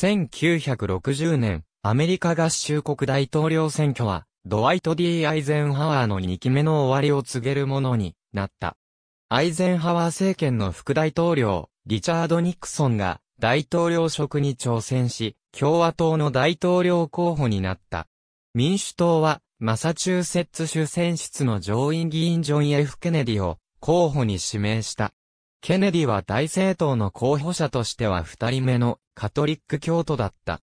1960年、アメリカ合衆国大統領選挙は、ドワイト・D・アイゼンハワーの2期目の終わりを告げるものになった。アイゼンハワー政権の副大統領、リチャード・ニクソンが大統領職に挑戦し、共和党の大統領候補になった。民主党は、マサチューセッツ州選出の上院議員ジョン・ F ・ケネディを候補に指名した。ケネディは大政党の候補者としては2人目のカトリック教徒だった。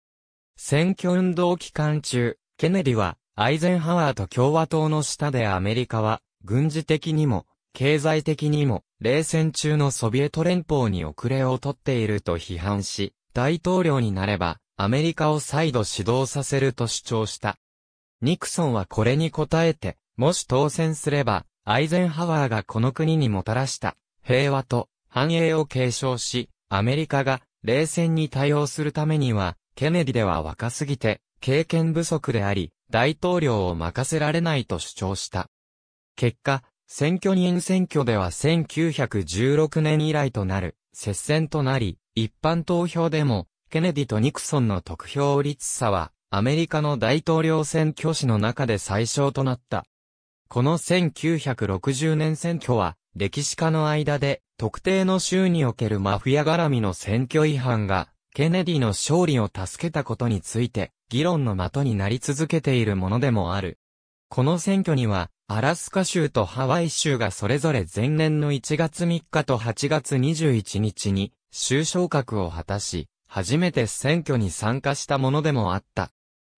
選挙運動期間中、ケネディはアイゼンハワーと共和党の下でアメリカは軍事的にも経済的にも冷戦中のソビエト連邦に遅れをとっていると批判し、大統領になればアメリカを再度始動させると主張した。ニクソンはこれに応えて、もし当選すれば、アイゼンハワーがこの国にもたらした平和と繁栄を継承し、アメリカが冷戦に対応するためには、ケネディでは若すぎて、経験不足であり、大統領を任せられないと主張した。結果、選挙人選挙では1916年以来となる接戦となり、一般投票でも、ケネディとニクソンの得票率差は、アメリカの大統領選挙史の中で最小となった。この1960年選挙は、歴史家の間で、特定の州におけるマフィア絡みの選挙違反が、ケネディの勝利を助けたことについて、議論の的になり続けているものでもある。この選挙には、アラスカ州とハワイ州がそれぞれ前年の1月3日と8月21日に、州昇格を果たし、初めて選挙に参加したものでもあった。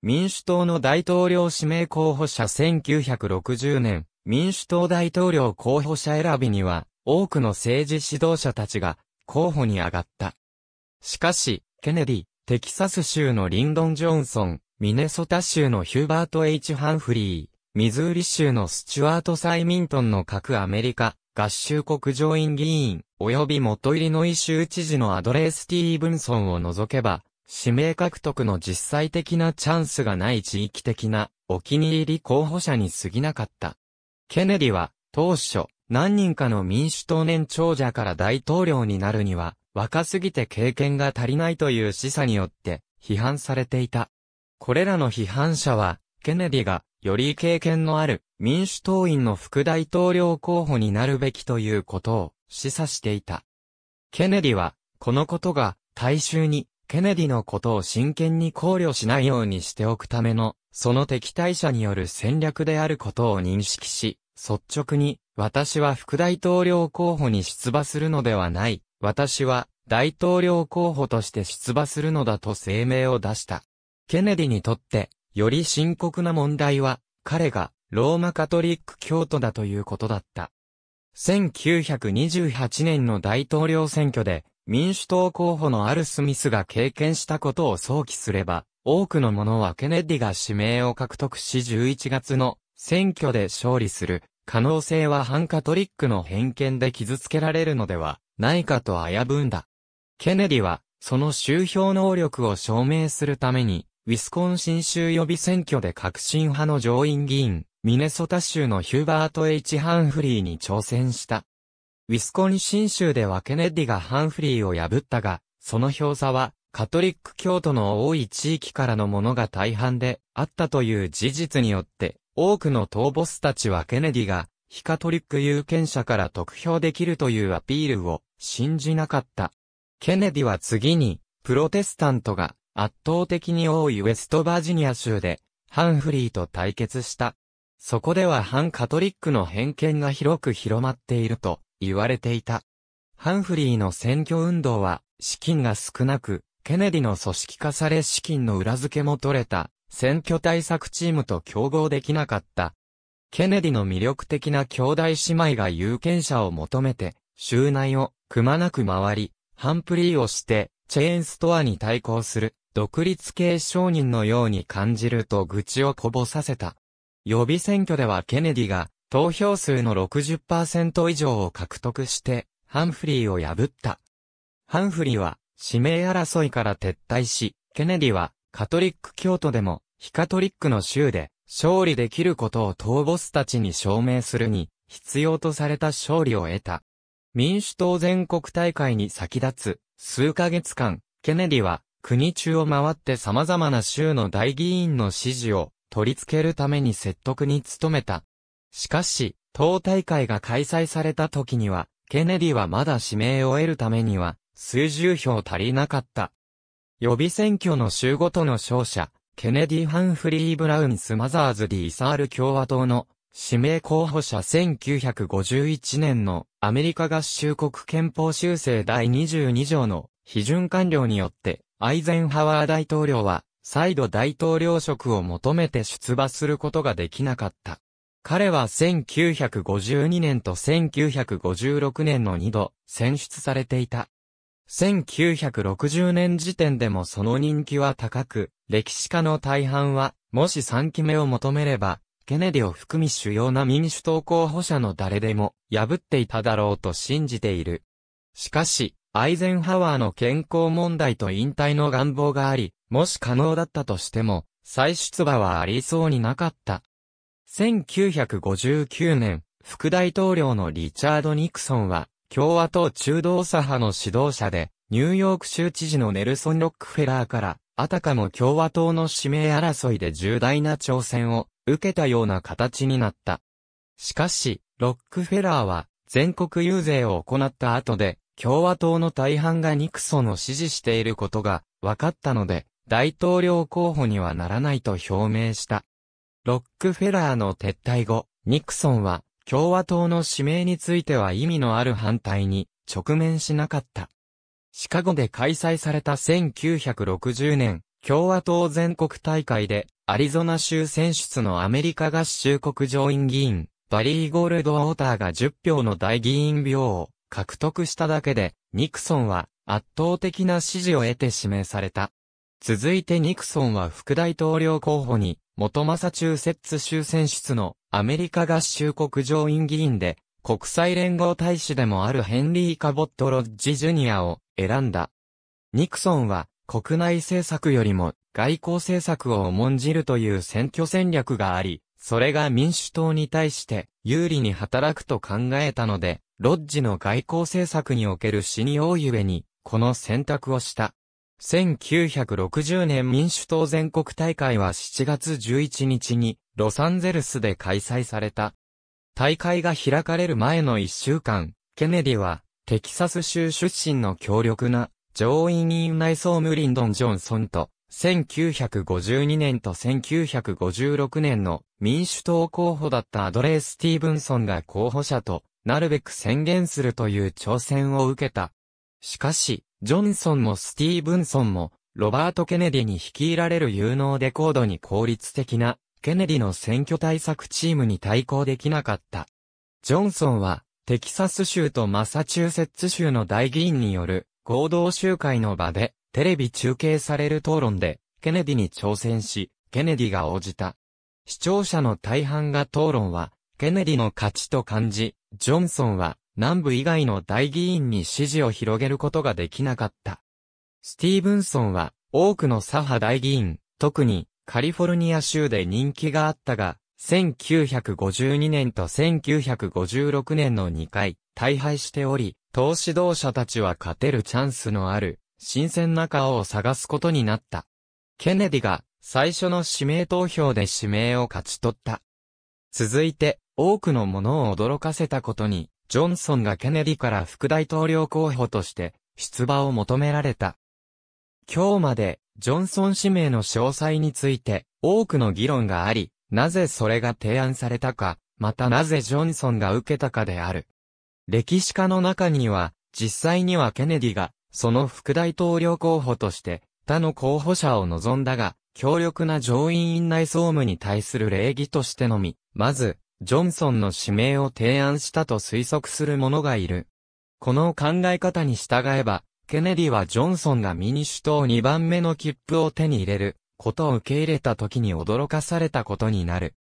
民主党の大統領指名候補者1960年、民主党大統領候補者選びには、多くの政治指導者たちが候補に上がった。しかし、ケネディ、テキサス州のリンドン・ジョンソン、ミネソタ州のヒューバート・ H ・ハンフリー、ミズーリ州のスチュワート・サイミントンの各アメリカ合衆国上院議員、及び元イリノイ州知事のアドレー・スティーブンソンを除けば、指名獲得の実際的なチャンスがない地域的なお気に入り候補者に過ぎなかった。ケネディは当初何人かの民主党年長者から大統領になるには若すぎて経験が足りないという示唆によって批判されていた。これらの批判者はケネディがより経験のある民主党員の副大統領候補になるべきということを示唆していた。ケネディはこのことが大衆にケネディのことを真剣に考慮しないようにしておくための、その敵対者による戦略であることを認識し、率直に、私は副大統領候補に出馬するのではない、私は大統領候補として出馬するのだと声明を出した。ケネディにとって、より深刻な問題は、彼がローマカトリック教徒だということだった。1928年の大統領選挙で、民主党候補のアル・スミスが経験したことを想起すれば、多くの者はケネディが指名を獲得し11月の選挙で勝利する可能性は反カトリックの偏見で傷つけられるのではないかと危ぶんだ。ケネディはその集票能力を証明するために、ウィスコンシン州予備選挙で革新派の上院議員、ミネソタ州のヒューバート・ H ・ハンフリーに挑戦した。ウィスコンシン州ではケネディがハンフリーを破ったが、その票差はカトリック教徒の多い地域からのものが大半であったという事実によって、多くの党ボスたちはケネディが非カトリック有権者から得票できるというアピールを信じなかった。ケネディは次に、プロテスタントが圧倒的に多いウェストバージニア州でハンフリーと対決した。そこでは反カトリックの偏見が広く広まっていると、言われていた。ハンフリーの選挙運動は、資金が少なく、ケネディの組織化され資金の裏付けも取れた、選挙対策チームと競合できなかった。ケネディの魅力的な兄弟姉妹が有権者を求めて、州内をくまなく回り、ハンフリーをして、チェーンストアに対抗する、独立系商人のように感じると愚痴をこぼさせた。予備選挙ではケネディが、投票数の 60% 以上を獲得して、ハンフリーを破った。ハンフリーは、指名争いから撤退し、ケネディは、カトリック教徒でも、非カトリックの州で、勝利できることを党ボスたちに証明するに、必要とされた勝利を得た。民主党全国大会に先立つ、数ヶ月間、ケネディは、国中を回って様々な州の大議員の支持を取り付けるために説得に努めた。しかし、党大会が開催された時には、ケネディはまだ指名を得るためには、数十票足りなかった。予備選挙の州ごとの勝者、ケネディ・ハンフリー・ブラウン・スマザーズ・ディ・イサール共和党の指名候補者1951年のアメリカ合衆国憲法修正第22条の批准完了によってアイゼンハワー大統領は再度大統領職を求めて出馬することができなかった。彼は1952年と1956年の2度選出されていた。1960年時点でもその人気は高く、歴史家の大半は、もし3期目を求めれば、ケネディを含み主要な民主党候補者の誰でも破っていただろうと信じている。しかし、アイゼンハワーの健康問題と引退の願望があり、もし可能だったとしても、再出馬はありそうになかった。1959年、副大統領のリチャード・ニクソンは、共和党中道左派の指導者で、ニューヨーク州知事のネルソン・ロックフェラーから、あたかも共和党の指名争いで重大な挑戦を受けたような形になった。しかし、ロックフェラーは全国遊説を行った後で、共和党の大半がニクソンを支持していることが分かったので、大統領候補にはならないと表明した。ロックフェラーの撤退後、ニクソンは、共和党の指名については意味のある反対に直面しなかった。シカゴで開催された1960年、共和党全国大会でアリゾナ州選出のアメリカ合衆国上院議員、バリー・ゴールドウォーターが10票の大議員票を獲得しただけで、ニクソンは圧倒的な支持を得て指名された。続いてニクソンは副大統領候補に、元マサチューセッツ州選出のアメリカ合衆国上院議員で国際連合大使でもあるヘンリー・カボット・ロッジ・ジュニアを選んだ。ニクソンは国内政策よりも外交政策を重んじるという選挙戦略があり、それが民主党に対して有利に働くと考えたので、ロッジの外交政策における信用ゆえにこの選択をした。1960年民主党全国大会は7月11日にロサンゼルスで開催された。大会が開かれる前の1週間、ケネディはテキサス州出身の強力な上院院内総務リンドン・ジョンソンと1952年と1956年の民主党候補だったアドレー・スティーブンソンが候補者となるべく宣言するという挑戦を受けた。しかし、ジョンソンもスティーブンソンも、ロバート・ケネディに率いられる有能で高度に効率的な、ケネディの選挙対策チームに対抗できなかった。ジョンソンは、テキサス州とマサチューセッツ州の大議員による合同集会の場で、テレビ中継される討論で、ケネディに挑戦し、ケネディが応じた。視聴者の大半が討論は、ケネディの勝ちと感じ、ジョンソンは、南部以外の大議員に支持を広げることができなかった。スティーブンソンは多くの左派大議員、特にカリフォルニア州で人気があったが、1952年と1956年の2回大敗しており、党指導者たちは勝てるチャンスのある新鮮な顔を探すことになった。ケネディが最初の指名投票で指名を勝ち取った。続いて多くのものを驚かせたことに、ジョンソンがケネディから副大統領候補として出馬を求められた。今日までジョンソン指名の詳細について多くの議論があり、なぜそれが提案されたか、またなぜジョンソンが受けたかである。歴史家の中には、実際にはケネディがその副大統領候補として他の候補者を望んだが、強力な上院院内総務に対する礼儀としてのみ、まず、ジョンソンの指名を提案したと推測する者がいる。この考え方に従えば、ケネディはジョンソンが民主党2番目の切符を手に入れることを受け入れた時に驚かされたことになる。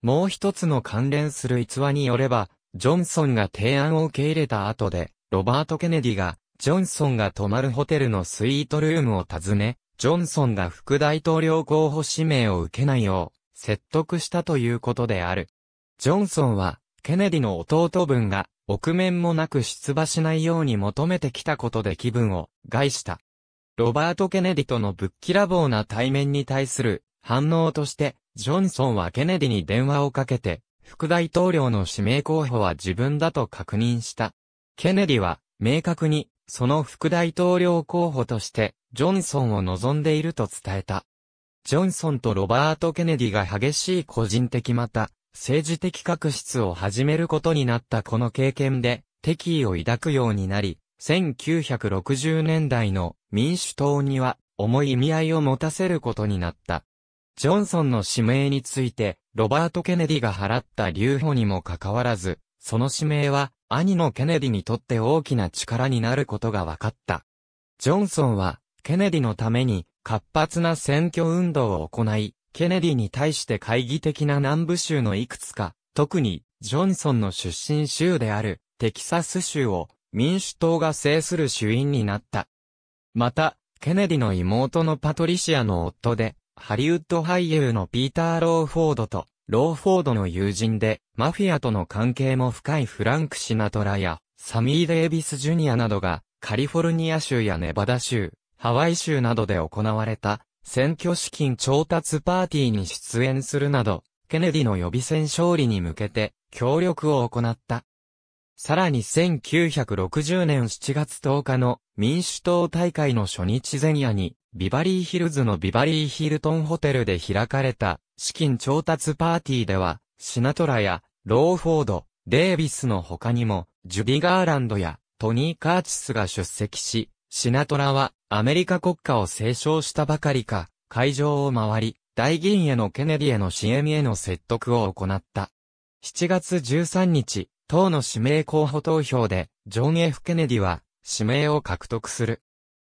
もう一つの関連する逸話によれば、ジョンソンが提案を受け入れた後で、ロバート・ケネディが、ジョンソンが泊まるホテルのスイートルームを訪ね、ジョンソンが副大統領候補指名を受けないよう、説得したということである。ジョンソンは、ケネディの弟分が、臆面もなく出馬しないように求めてきたことで気分を害した。ロバート・ケネディとのぶっきらぼうな対面に対する反応として、ジョンソンはケネディに電話をかけて、副大統領の指名候補は自分だと確認した。ケネディは、明確に、その副大統領候補として、ジョンソンを望んでいると伝えた。ジョンソンとロバート・ケネディが激しい個人的また、政治的確執を始めることになったこの経験で、敵意を抱くようになり、1960年代の民主党には重い意味合いを持たせることになった。ジョンソンの指名について、ロバート・ケネディが払った留保にもかかわらず、その指名は兄のケネディにとって大きな力になることが分かった。ジョンソンは、ケネディのために活発な選挙運動を行い、ケネディに対して懐疑的な南部州のいくつか、特にジョンソンの出身州であるテキサス州を、民主党が制する主因になった。また、ケネディの妹のパトリシアの夫で、ハリウッド俳優のピーター・ローフォードと、ローフォードの友人で、マフィアとの関係も深いフランク・シナトラや、サミー・デイビス・ジュニアなどが、カリフォルニア州やネバダ州、ハワイ州などで行われた、選挙資金調達パーティーに出演するなど、ケネディの予備選勝利に向けて、協力を行った。さらに1960年7月10日の民主党大会の初日前夜にビバリーヒルズのビバリーヒルトンホテルで開かれた資金調達パーティーではシナトラやローフォード、デイビスの他にもジュディ・ガーランドやトニー・カーチスが出席し、シナトラはアメリカ国歌を斉唱したばかりか会場を回り大議員へのケネディへの支援への説得を行った。7月13日、党の指名候補投票で、ジョン・ F ・ケネディは、指名を獲得する。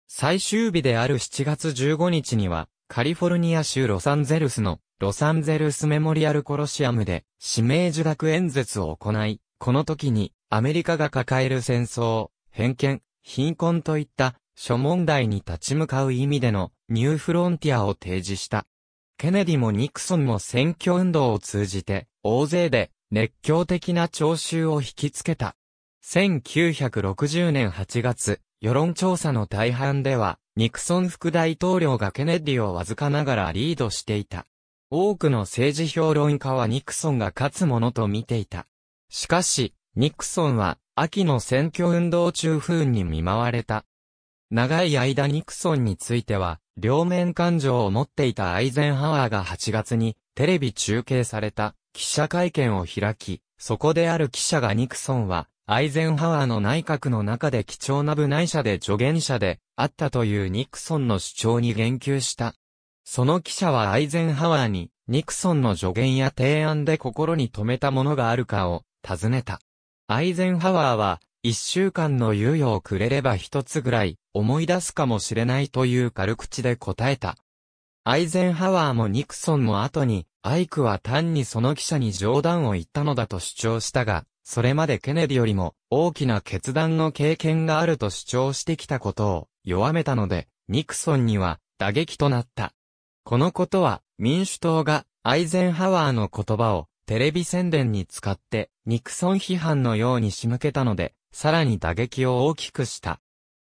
最終日である7月15日には、カリフォルニア州ロサンゼルスの、ロサンゼルスメモリアルコロシアムで、指名受諾演説を行い、この時に、アメリカが抱える戦争、偏見、貧困といった、諸問題に立ち向かう意味での、ニューフロンティアを提示した。ケネディもニクソンも選挙運動を通じて、大勢で、熱狂的な聴衆を引きつけた。1960年8月、世論調査の大半では、ニクソン副大統領がケネディをわずかながらリードしていた。多くの政治評論家はニクソンが勝つものと見ていた。しかし、ニクソンは、秋の選挙運動中不運に見舞われた。長い間ニクソンについては、両面感情を持っていたアイゼンハワーが8月に、テレビ中継された。記者会見を開き、そこである記者がニクソンは、アイゼンハワーの内閣の中で貴重な部内者で助言者であったというニクソンの主張に言及した。その記者はアイゼンハワーに、ニクソンの助言や提案で心に留めたものがあるかを尋ねた。アイゼンハワーは、1週間の猶予をくれれば1つぐらい思い出すかもしれないという軽口で答えた。アイゼンハワーもニクソンも後に、アイクは単にその記者に冗談を言ったのだと主張したが、それまでケネディよりも大きな決断の経験があると主張してきたことを弱めたので、ニクソンには打撃となった。このことは民主党がアイゼンハワーの言葉をテレビ宣伝に使ってニクソン批判のように仕向けたので、さらに打撃を大きくした。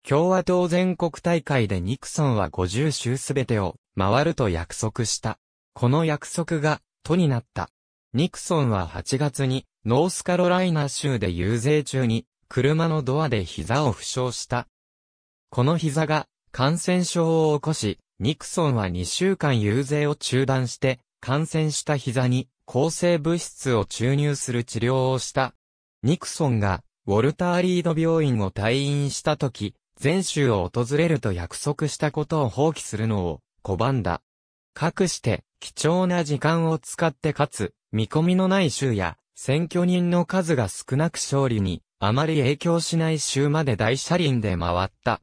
共和党全国大会でニクソンは50州すべてを回ると約束した。この約束が、とになった。ニクソンは8月に、ノースカロライナ州で遊説中に、車のドアで膝を負傷した。この膝が、感染症を起こし、ニクソンは2週間遊説を中断して、感染した膝に、抗生物質を注入する治療をした。ニクソンが、ウォルター・リード病院を退院した時、全州を訪れると約束したことを放棄するのを、拒んだ。かくして、貴重な時間を使ってかつ、見込みのない州や、選挙人の数が少なく勝利に、あまり影響しない州まで大車輪で回った。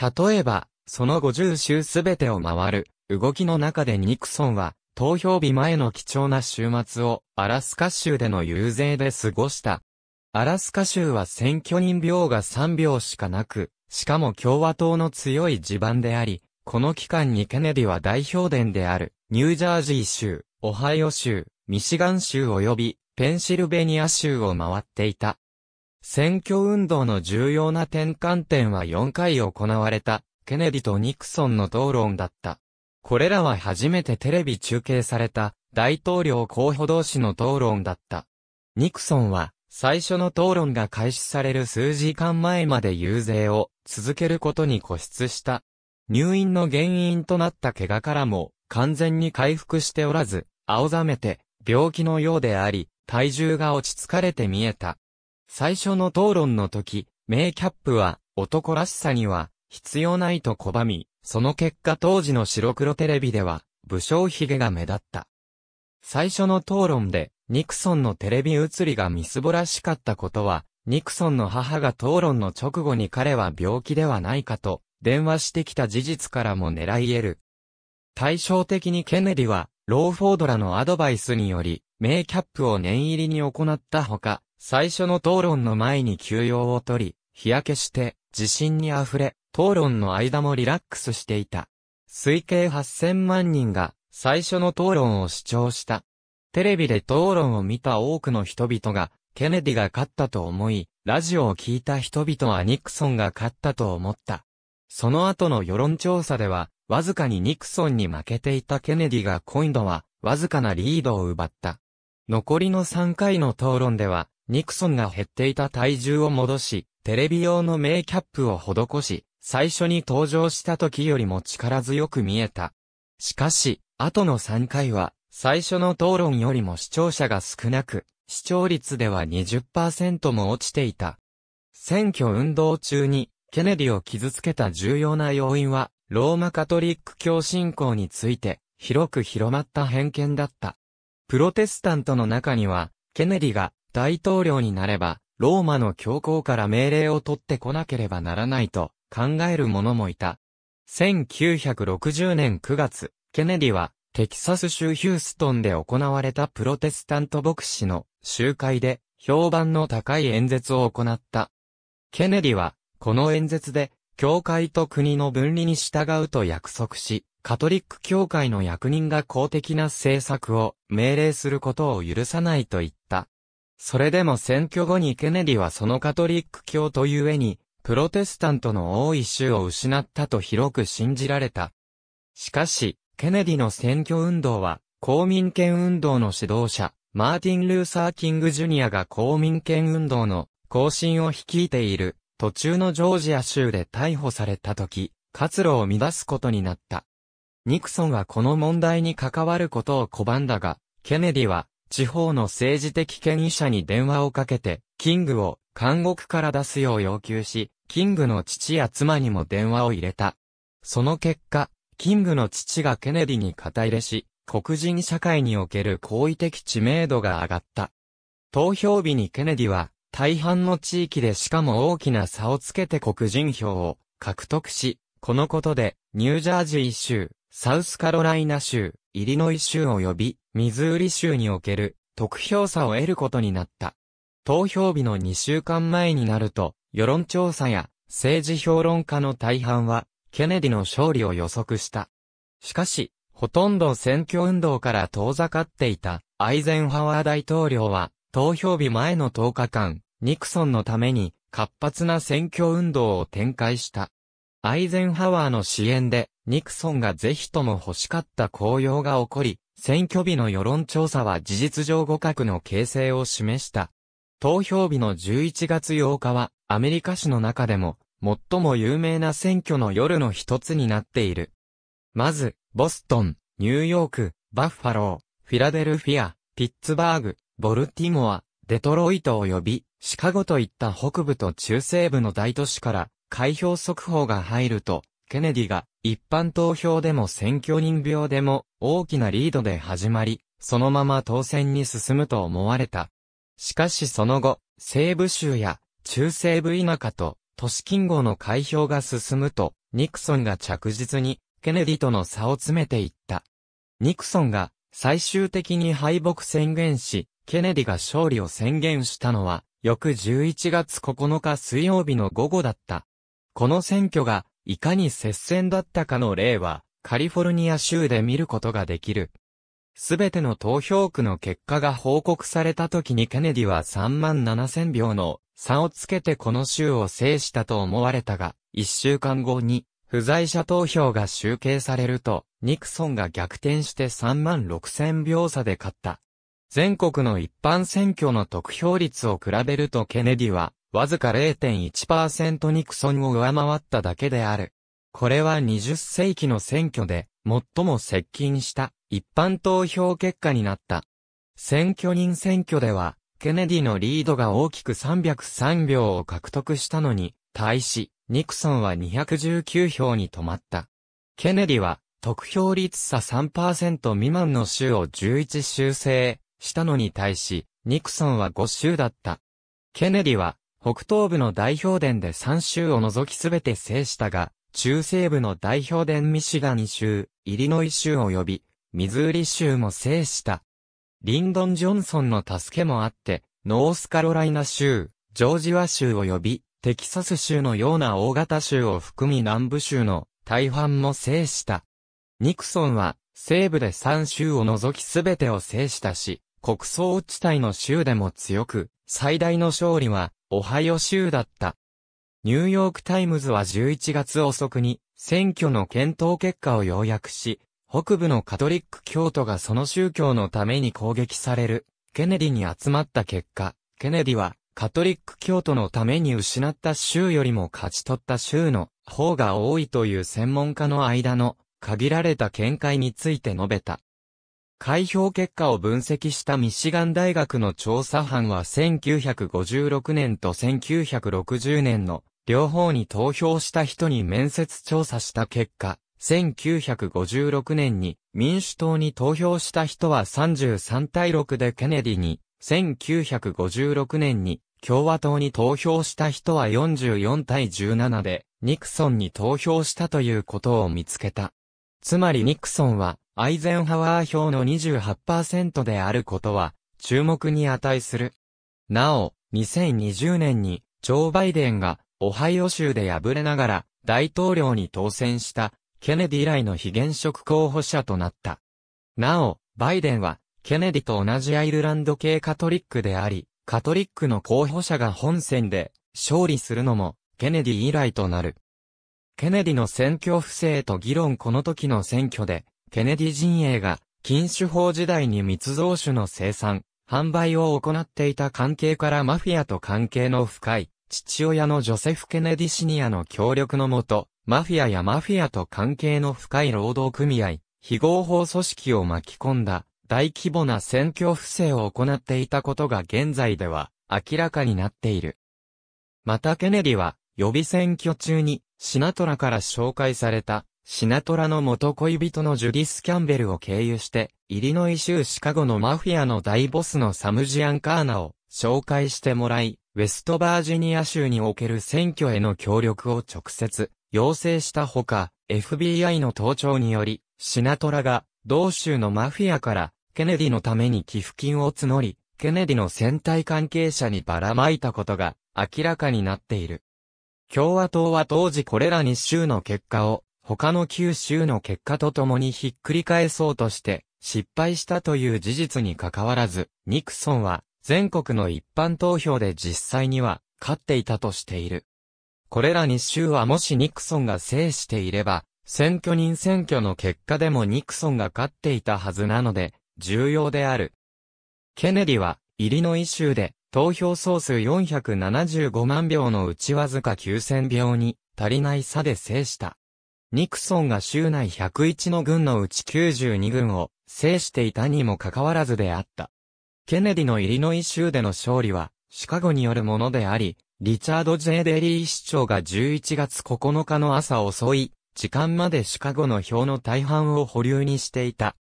例えば、その50州すべてを回る、動きの中でニクソンは、投票日前の貴重な週末を、アラスカ州での遊説で過ごした。アラスカ州は選挙人票が3票しかなく、しかも共和党の強い地盤であり、この期間にケネディは代表伝である、ニュージャージー州、オハイオ州、ミシガン州及び、ペンシルベニア州を回っていた。選挙運動の重要な転換点は4回行われた、ケネディとニクソンの討論だった。これらは初めてテレビ中継された大統領候補同士の討論だった。ニクソンは最初の討論が開始される数時間前まで遊説を続けることに固執した。入院の原因となった怪我からも完全に回復しておらず、青ざめて病気のようであり、体重が落ち着かれて見えた。最初の討論の時、メイキャップは男らしさには必要ないと拒み、その結果当時の白黒テレビでは武将髭が目立った。最初の討論でニクソンのテレビ映りがみすぼらしかったことは、ニクソンの母が討論の直後に彼は病気ではないかと電話してきた事実からも狙い得る。対照的にケネディはローフォードらのアドバイスによりメイキャップを念入りに行ったほか、最初の討論の前に休養を取り、日焼けして自信にあふれ、討論の間もリラックスしていた。推計8000万人が最初の討論を視聴した。テレビで討論を見た多くの人々がケネディが勝ったと思い、ラジオを聞いた人々はニクソンが勝ったと思った。その後の世論調査では、わずかにニクソンに負けていたケネディが今度はわずかなリードを奪った。残りの3回の討論では、ニクソンが減っていた体重を戻し、テレビ用のメイキャップを施し、最初に登場した時よりも力強く見えた。しかし、後の3回は、最初の討論よりも視聴者が少なく、視聴率では 20% も落ちていた。選挙運動中に、ケネディを傷つけた重要な要因は、ローマカトリック教信仰について、広く広まった偏見だった。プロテスタントの中には、ケネディが大統領になれば、ローマの教皇から命令を取ってこなければならないと、考える者もいた。1960年9月、ケネディはテキサス州ヒューストンで行われたプロテスタント牧師の集会で評判の高い演説を行った。ケネディはこの演説で教会と国の分離に従うと約束し、カトリック教会の役人が公的な政策を命令することを許さないと言った。それでも選挙後にケネディはそのカトリック教という故に、プロテスタントの多い州を失ったと広く信じられた。しかし、ケネディの選挙運動は、公民権運動の指導者、マーティン・ルーサー・キング・ジュニアが公民権運動の後進を率いている、途中のジョージア州で逮捕された時、活路を乱すことになった。ニクソンはこの問題に関わることを拒んだが、ケネディは、地方の政治的権威者に電話をかけて、キングを監獄から出すよう要求し、キングの父や妻にも電話を入れた。その結果、キングの父がケネディに肩入れし、黒人社会における好意的知名度が上がった。投票日にケネディは、大半の地域でしかも大きな差をつけて黒人票を獲得し、このことで、ニュージャージー州、サウスカロライナ州、イリノイ州及び、ミズーリ州における得票差を得ることになった。投票日の2週間前になると、世論調査や政治評論家の大半はケネディの勝利を予測した。しかし、ほとんど選挙運動から遠ざかっていたアイゼンハワー大統領は投票日前の10日間、ニクソンのために活発な選挙運動を展開した。アイゼンハワーの支援でニクソンがぜひとも欲しかった高揚が起こり、選挙日の世論調査は事実上互角の形勢を示した。投票日の11月8日はアメリカ史の中でも最も有名な選挙の夜の一つになっている。まず、ボストン、ニューヨーク、バッファロー、フィラデルフィア、ピッツバーグ、ボルティモア、デトロイト及びシカゴといった北部と中西部の大都市から開票速報が入ると、ケネディが一般投票でも選挙人票でも大きなリードで始まり、そのまま当選に進むと思われた。しかしその後、西部州や中西部田舎と都市近郊の開票が進むと、ニクソンが着実にケネディとの差を詰めていった。ニクソンが最終的に敗北宣言し、ケネディが勝利を宣言したのは、翌11月9日水曜日の午後だった。この選挙がいかに接戦だったかの例は、カリフォルニア州で見ることができる。すべての投票区の結果が報告された時にケネディは37,000票の差をつけてこの州を制したと思われたが、1週間後に不在者投票が集計されると、ニクソンが逆転して36,000票差で勝った。全国の一般選挙の得票率を比べるとケネディは、わずか 0.1% ニクソンを上回っただけである。これは20世紀の選挙で、最も接近した一般投票結果になった。選挙人選挙では、ケネディのリードが大きく303票を獲得したのに、対し、ニクソンは219票に止まった。ケネディは、得票率差 3% 未満の州を11州制したのに対し、ニクソンは5州だった。ケネディは、北東部の大票田で3州を除きすべて制したが、中西部の大票田ミシガン州、イリノイ州及び、ミズーリ州も制した。リンドン・ジョンソンの助けもあって、ノースカロライナ州、ジョージア州及び、テキサス州のような大型州を含み南部州の大半も制した。ニクソンは、西部で3州を除きすべてを制したし、穀倉地帯の州でも強く、最大の勝利は、オハイオ州だった。ニューヨークタイムズは11月遅くに、選挙の検討結果を要約し、北部のカトリック教徒がその宗教のために攻撃される、ケネディに集まった結果、ケネディは、カトリック教徒のために失った州よりも勝ち取った州の方が多いという専門家の間の限られた見解について述べた。開票結果を分析したミシガン大学の調査班は1956年と1960年の両方に投票した人に面接調査した結果、1956年に民主党に投票した人は33対6でケネディに、1956年に共和党に投票した人は44対17でニクソンに投票したということを見つけた。つまりニクソンはアイゼンハワー票の 28% であることは注目に値する。なお、2020年にジョー・バイデンがオハイオ州で敗れながら大統領に当選したケネディ以来の非現職候補者となった。なお、バイデンはケネディと同じアイルランド系カトリックであり、カトリックの候補者が本選で勝利するのもケネディ以来となる。ケネディの選挙不正と議論この時の選挙で、ケネディ陣営が禁酒法時代に密造酒の生産、販売を行っていた関係からマフィアと関係の深い父親のジョセフ・ケネディシニアの協力のもと、マフィアと関係の深い労働組合、非合法組織を巻き込んだ。大規模な選挙不正を行っていたことが現在では明らかになっている。またケネディは予備選挙中にシナトラから紹介されたシナトラの元恋人のジュディス・キャンベルを経由してイリノイ州シカゴのマフィアの大ボスのサムジアンカーナを紹介してもらい、ウェストバージニア州における選挙への協力を直接要請したほか、FBI の盗聴によりシナトラが同州のマフィアからケネディのために寄付金を募り、ケネディの選対関係者にばらまいたことが明らかになっている。共和党は当時これら2州の結果を他の9州の結果とともにひっくり返そうとして失敗したという事実に関わらず、ニクソンは全国の一般投票で実際には勝っていたとしている。これら2州はもしニクソンが制していれば、選挙人選挙の結果でもニクソンが勝っていたはずなので、重要である。ケネディは、イリノイ州で、投票総数475万票のうちわずか9000票に、足りない差で制した。ニクソンが州内101の郡のうち92郡を、制していたにもかかわらずであった。ケネディのイリノイ州での勝利は、シカゴによるものであり、リチャード・J・デリー市長が11月9日の朝遅い、時間までシカゴの票の大半を保留にしていた。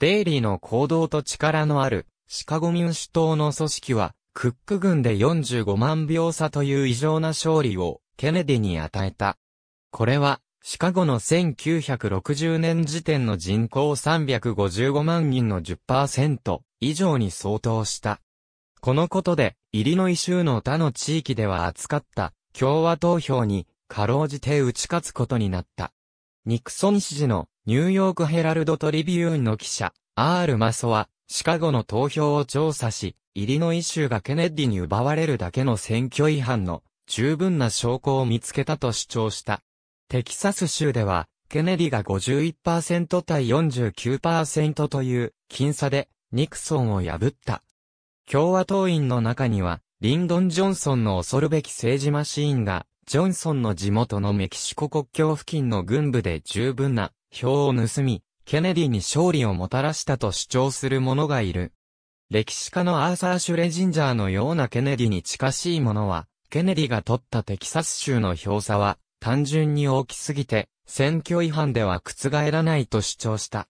デイリーの行動と力のあるシカゴ民主党の組織はクック郡で45万票差という異常な勝利をケネディに与えた。これはシカゴの1960年時点の人口355万人の 10% 以上に相当した。このことでイリノイ州の他の地域では扱った共和投票にかろうじて打ち勝つことになった。ニクソン支持のニューヨークヘラルドトリビューンの記者、R・マソは、シカゴの投票を調査し、イリノイ州がケネディに奪われるだけの選挙違反の十分な証拠を見つけたと主張した。テキサス州では、ケネディが 51% 対 49% という、僅差で、ニクソンを破った。共和党員の中には、リンドン・ジョンソンの恐るべき政治マシーンが、ジョンソンの地元のメキシコ国境付近の軍部で十分な票を盗み、ケネディに勝利をもたらしたと主張する者がいる。歴史家のアーサー・シュレジンジャーのようなケネディに近しいものは、ケネディが取ったテキサス州の票差は単純に大きすぎて、選挙違反では覆らないと主張した。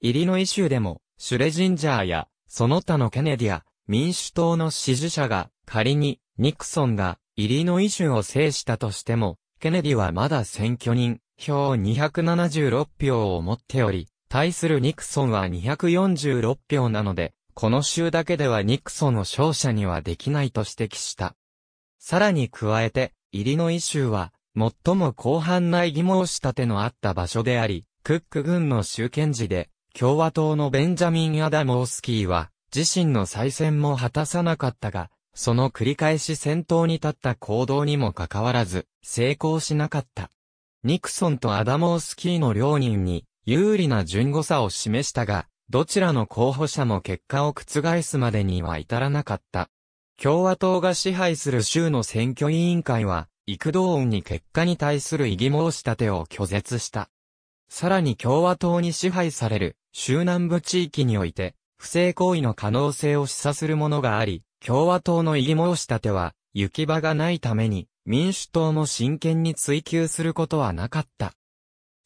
イリノイ州でも、シュレジンジャーや、その他のケネディや、民主党の支持者が、仮に、ニクソンが、イリノイ州を制したとしても、ケネディはまだ選挙人、票276票を持っており、対するニクソンは246票なので、この州だけではニクソンを勝者にはできないと指摘した。さらに加えて、イリノイ州は、最も広範な異議申し立てのあった場所であり、クック郡の州検事で、共和党のベンジャミン・アダモースキーは、自身の再選も果たさなかったが、その繰り返し先頭に立った行動にもかかわらず、成功しなかった。ニクソンとアダモースキーの両人に有利な順誤差を示したが、どちらの候補者も結果を覆すまでには至らなかった。共和党が支配する州の選挙委員会は、幾度音に結果に対する異議申し立てを拒絶した。さらに共和党に支配される州南部地域において、不正行為の可能性を示唆するものがあり、共和党の異議申し立ては、行き場がないために、民主党も真剣に追及することはなかった。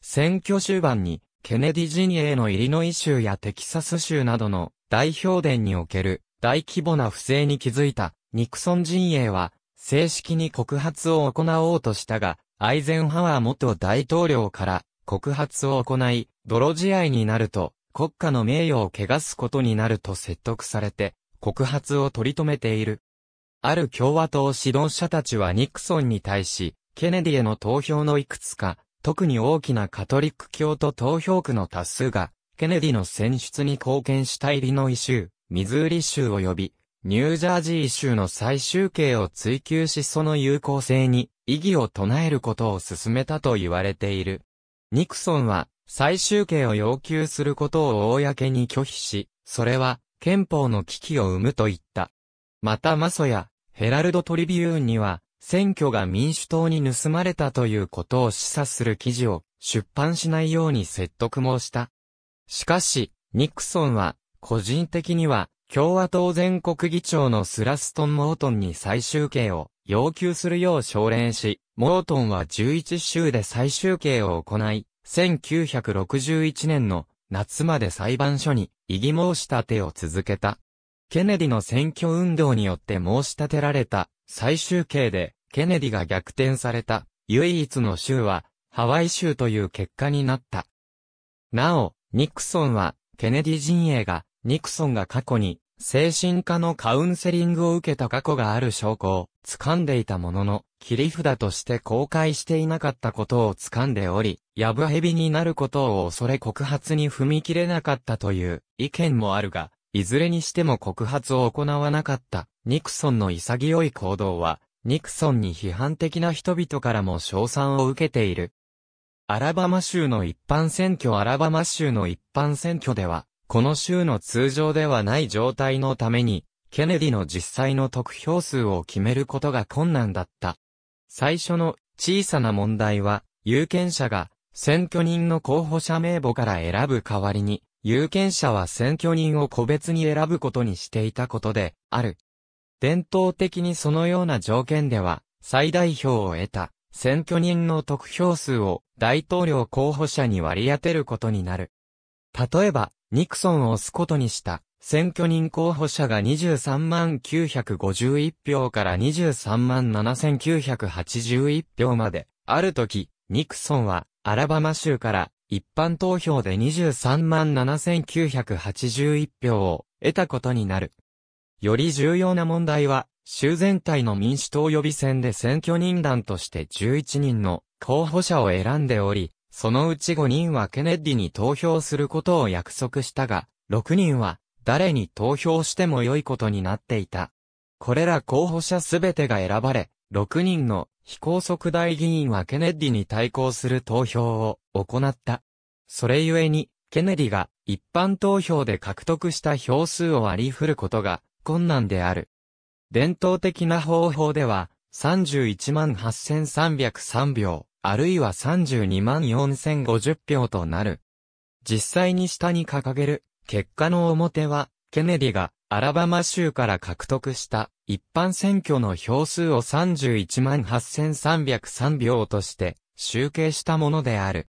選挙終盤に、ケネディ陣営のイリノイ州やテキサス州などの大票田における大規模な不正に気づいたニクソン陣営は、正式に告発を行おうとしたが、アイゼンハワー元大統領から告発を行い、泥仕合になると、国家の名誉を汚すことになると説得されて、告発を取り留めている。ある共和党指導者たちはニクソンに対し、ケネディへの投票のいくつか、特に大きなカトリック教徒投票区の多数が、ケネディの選出に貢献したイリノイ州、ミズーリ州及び、ニュージャージー州の再集計を追求しその有効性に異議を唱えることを勧めたと言われている。ニクソンは、再集計を要求することを公に拒否し、それは憲法の危機を生むと言った。またマソやヘラルド・トリビューンには選挙が民主党に盗まれたということを示唆する記事を出版しないように説得もした。しかし、ニクソンは個人的には共和党全国議長のスラストン・モートンに再集計を要求するよう奨励し、モートンは11州で再集計を行い、1961年の夏まで裁判所に異議申し立てを続けた。ケネディの選挙運動によって申し立てられた再集計でケネディが逆転された唯一の州はハワイ州という結果になった。なお、ニクソンはケネディ陣営がニクソンが過去に精神科のカウンセリングを受けた過去がある証拠を掴んでいたものの、切り札として公開していなかったことを掴んでおり、やぶへびになることを恐れ告発に踏み切れなかったという意見もあるが、いずれにしても告発を行わなかったニクソンの潔い行動は、ニクソンに批判的な人々からも称賛を受けている。アラバマ州の一般選挙では、この州の通常ではない状態のために、ケネディの実際の得票数を決めることが困難だった。最初の小さな問題は、有権者が選挙人の候補者名簿から選ぶ代わりに、有権者は選挙人を個別に選ぶことにしていたことである。伝統的にそのような条件では、最大票を得た選挙人の得票数を大統領候補者に割り当てることになる。例えば、ニクソンを推すことにした選挙人候補者が239,951票から237,981票まであるとき、ニクソンはアラバマ州から一般投票で237,981票を得たことになる。より重要な問題は、州全体の民主党予備選で選挙人団として11人の候補者を選んでおり、そのうち5人はケネディに投票することを約束したが、6人は誰に投票しても良いことになっていた。これら候補者すべてが選ばれ、6人の非拘束大議員はケネディに対抗する投票を行った。それゆえに、ケネディが一般投票で獲得した票数を割り振ることが困難である。伝統的な方法では、318,303 票、あるいは324,050票となる。実際に下に掲げる結果の表は、ケネディがアラバマ州から獲得した一般選挙の票数を 318,303 票として集計したものである。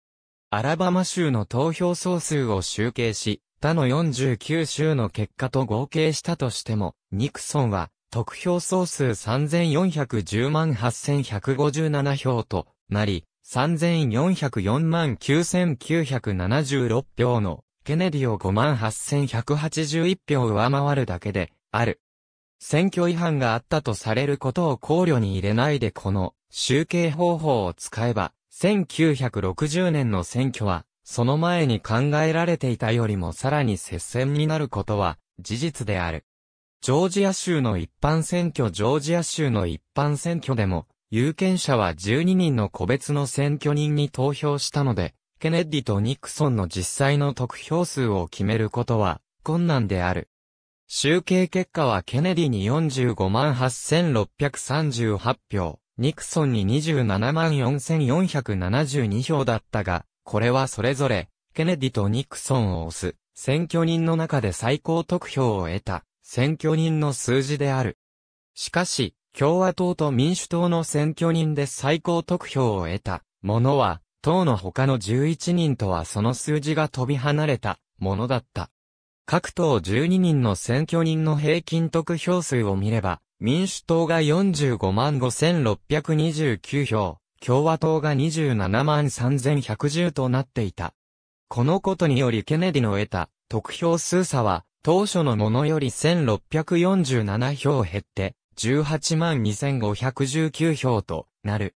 アラバマ州の投票総数を集計し、他の49州の結果と合計したとしても、ニクソンは得票総数 3,4108,157 票となり、3,4049976 票のケネディを 58,181 票上回るだけである。選挙違反があったとされることを考慮に入れないでこの集計方法を使えば、1960年の選挙は、その前に考えられていたよりもさらに接戦になることは事実である。ジョージア州の一般選挙でも、有権者は12人の個別の選挙人に投票したので、ケネディとニクソンの実際の得票数を決めることは困難である。集計結果はケネディに 458,638 票、ニクソンに 274,472 票だったが、これはそれぞれ、ケネディとニクソンを推す、選挙人の中で最高得票を得た、選挙人の数字である。しかし、共和党と民主党の選挙人で最高得票を得た、ものは、党の他の11人とはその数字が飛び離れたものだった。各党12人の選挙人の平均得票数を見れば、民主党が 455,629 票、共和党が 273,110 となっていた。このことによりケネディの得た得票数差は、当初のものより 1,647 票減って、182,519 票となる。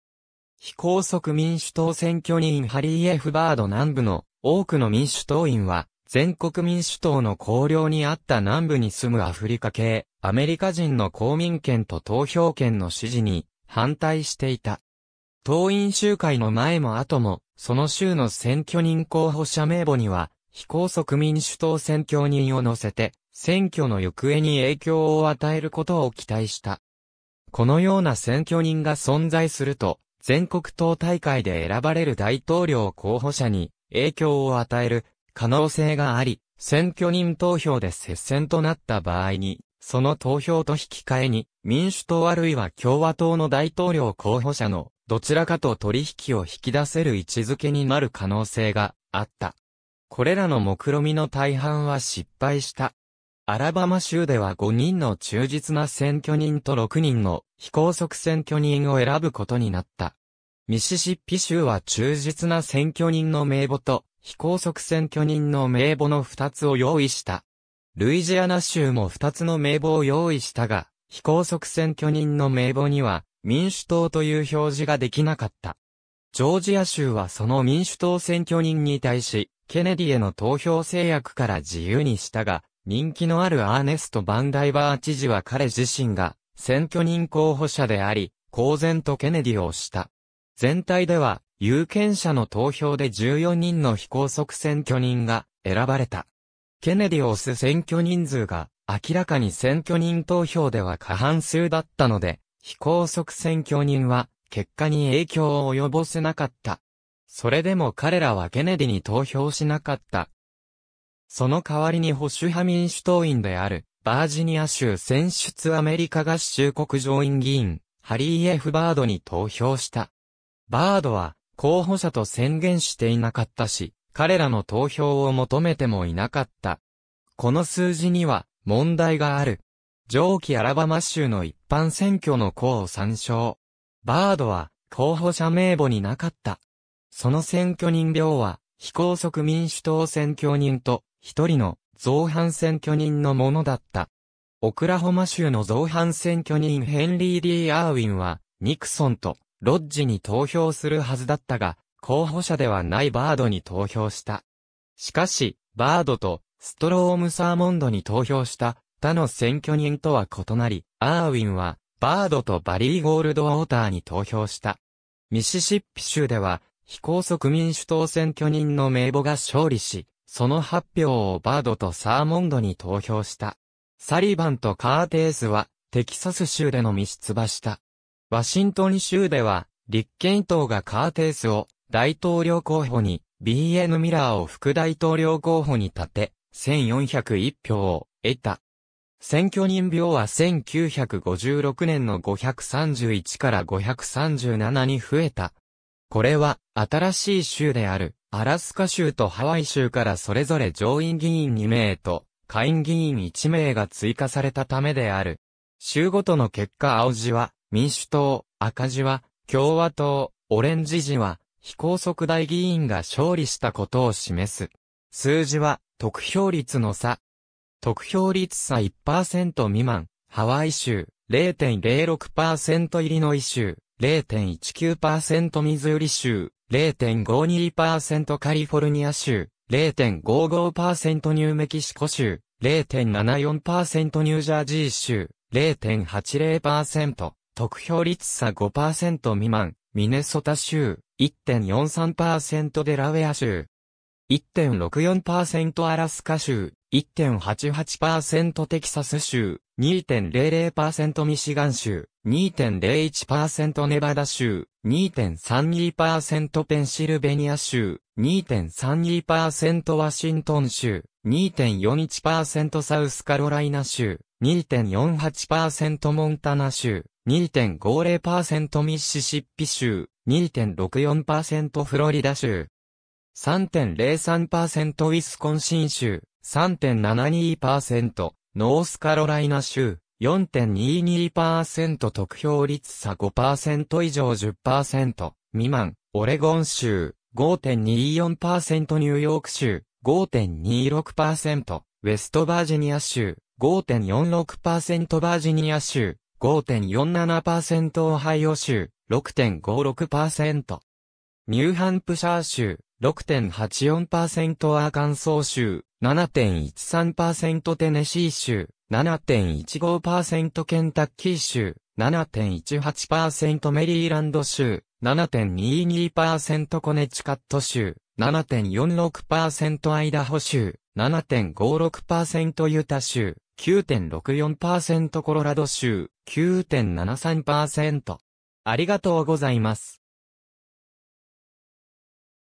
非拘束民主党選挙人ハリー・F・バード南部の多くの民主党員は全国民主党の綱領にあった南部に住むアフリカ系アメリカ人の公民権と投票権の支持に反対していた。党員集会の前も後もその州の選挙人候補者名簿には非拘束民主党選挙人を乗せて選挙の行方に影響を与えることを期待した。このような選挙人が存在すると全国党大会で選ばれる大統領候補者に影響を与える可能性があり、選挙人投票で接戦となった場合に、その投票と引き換えに民主党あるいは共和党の大統領候補者のどちらかと取引を引き出せる位置づけになる可能性があった。これらの目論見の大半は失敗した。アラバマ州では5人の忠実な選挙人と6人の非拘束選挙人を選ぶことになった。ミシシッピ州は忠実な選挙人の名簿と非拘束選挙人の名簿の2つを用意した。ルイジアナ州も2つの名簿を用意したが、非拘束選挙人の名簿には民主党という表示ができなかった。ジョージア州はその民主党選挙人に対し、ケネディへの投票制約から自由にしたが、人気のあるアーネスト・バンダイバー知事は彼自身が選挙人候補者であり、公然とケネディを推した。全体では有権者の投票で14人の非拘束選挙人が選ばれた。ケネディを推す選挙人数が明らかに選挙人投票では過半数だったので、非拘束選挙人は結果に影響を及ぼせなかった。それでも彼らはケネディに投票しなかった。その代わりに保守派民主党員である、バージニア州選出アメリカ合衆国上院議員、ハリー・F・バードに投票した。バードは、候補者と宣言していなかったし、彼らの投票を求めてもいなかった。この数字には、問題がある。上記アラバマ州の一般選挙の項を参照。バードは、候補者名簿になかった。その選挙人票は、非拘束民主党選挙人と、一人の造反選挙人のものだった。オクラホマ州の造反選挙人ヘンリー・ D ・アーウィンは、ニクソンとロッジに投票するはずだったが、候補者ではないバードに投票した。しかし、バードとストローム・サーモンドに投票した他の選挙人とは異なり、アーウィンはバードとバリー・ゴールドウォーターに投票した。ミシシッピ州では、非拘束民主党選挙人の名簿が勝利し、その8票をバードとサーモンドに投票した。サリバンとカーテースは、テキサス州でのみ出馬した。ワシントン州では、立憲党がカーテースを大統領候補に、B.N. ミラーを副大統領候補に立て、1401票を得た。選挙人票は1956年の531から537に増えた。これは新しい州であるアラスカ州とハワイ州からそれぞれ上院議員2名と下院議員1名が追加されたためである。州ごとの結果青字は民主党、赤字は共和党、オレンジ字は非拘束大議員が勝利したことを示す。数字は得票率の差。得票率差 1% 未満、ハワイ州 0.06%、イリノイ州 0.19%、ミズーリ州 0.52%、カリフォルニア州 0.55%、ニューメキシコ州 0.74%、ニュージャージー州 0.80%、得票率差 5% 未満、ミネソタ州 1.43%、デラウェア州 1.64%、アラスカ州1.88% テキサス州、2.00% ミシガン州、2.01% ネバダ州、2.32% ペンシルベニア州、2.32% ワシントン州、2.41% サウスカロライナ州、2.48% モンタナ州、2.50% ミシシッピ州、2.64% フロリダ州、3.03% ウィスコンシン州、3.72%、ノースカロライナ州、4.22%、得票率差 5% 以上 10% 未満、オレゴン州、5.24%、ニューヨーク州、5.26%、ウェストバージニア州、5.46%、バージニア州、5.47%、オハイオ州、6.56%、ニューハンプシャー州、6.84% アーカンソー州、7.13% テネシー州、7.15% ケンタッキー州、7.18% メリーランド州、7.22% コネチカット州、7.46% アイダホ州、7.56% ユタ州、9.64% コロラド州、9.73%。ありがとうございます。